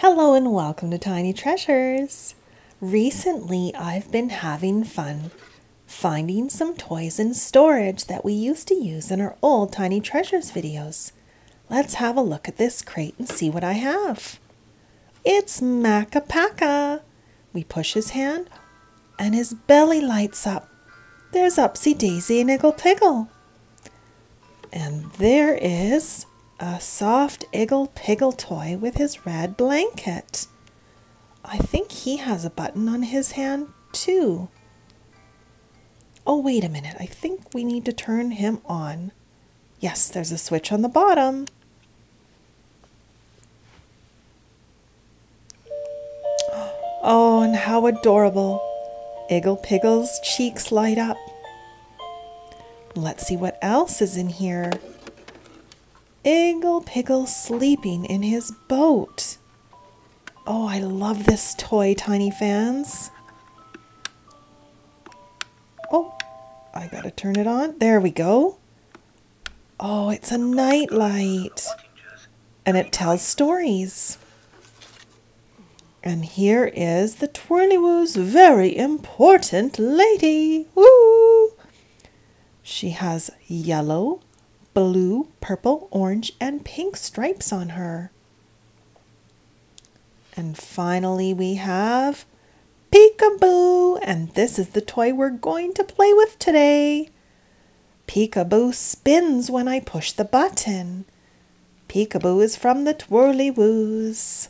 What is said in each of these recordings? Hello and welcome to Tiny Treasures. Recently I've been having fun finding some toys in storage that we used to use in our old Tiny Treasures videos. Let's have a look at this crate and see what I have. It's Macapaca. We push his hand and his belly lights up. There's Upsy Daisy and Igglepiggle. And there is a soft Igglepiggle toy with his red blanket. I think he has a button on his hand too. Oh, wait a minute. I think we need to turn him on. Yes, there's a switch on the bottom. Oh, and how adorable. Igglepiggle's cheeks light up. Let's see what else is in here. Igglepiggle sleeping in his boat. Oh, I love this toy, Tiny fans. Oh, I gotta turn it on. There we go. Oh, it's a nightlight. And it tells stories. And here is the Twirlywoos' very important lady. Woo! She has yellow, blue, purple, orange, and pink stripes on her. And finally we have Peekaboo, and this is the toy we're going to play with today. Peekaboo spins when I push the button. Peekaboo is from the Twirlywoos.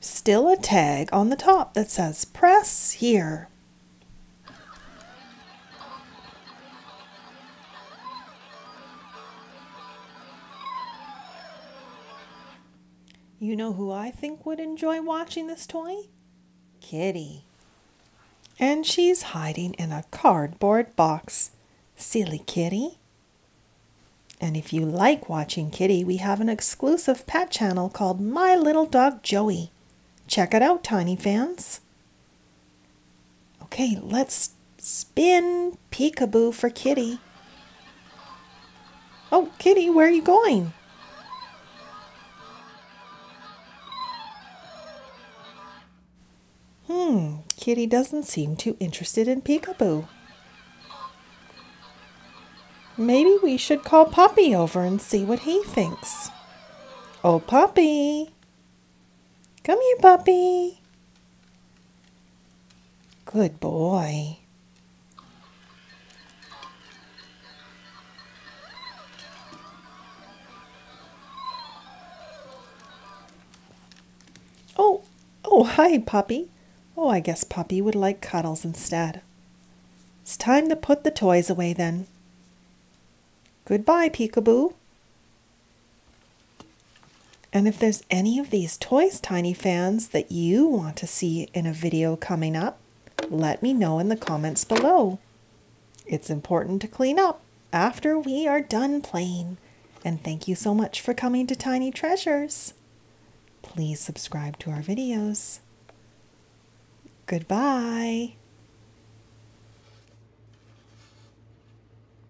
Still a tag on the top that says press here. You know who I think would enjoy watching this toy? Kitty. And she's hiding in a cardboard box. Silly kitty. And if you like watching Kitty, we have an exclusive pet channel called My Little Dog Joey. Check it out, Tiny fans. Okay, let's spin Peekaboo for Kitty. Oh, Kitty, where are you going? Kitty doesn't seem too interested in Peekaboo. Maybe we should call Puppy over and see what he thinks. Oh, Puppy! Come here, Puppy! Good boy! Oh, hi, Puppy! Oh, I guess Puppy would like cuddles instead. It's time to put the toys away then. Goodbye, Peekaboo. And if there's any of these toys, Tiny fans, that you want to see in a video coming up, let me know in the comments below. It's important to clean up after we are done playing. And thank you so much for coming to Tiny Treasures. Please subscribe to our videos. Goodbye.